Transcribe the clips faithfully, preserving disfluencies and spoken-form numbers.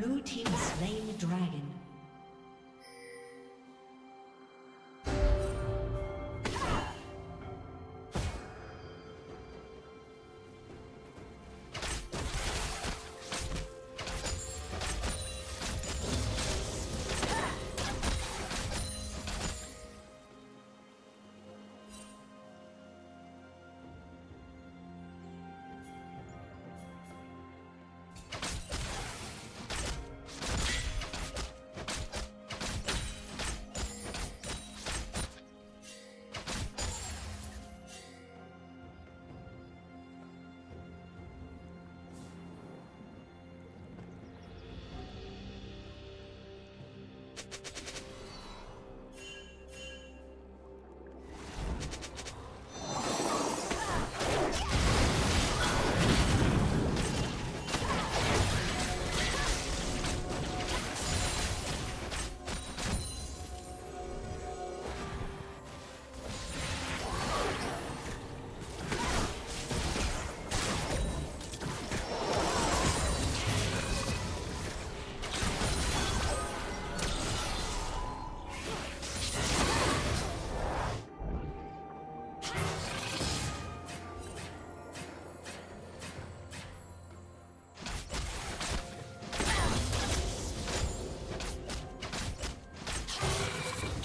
Blue team slain the dragon.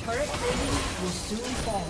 Turret rating will soon fall.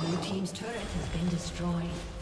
Blue team's turret has been destroyed.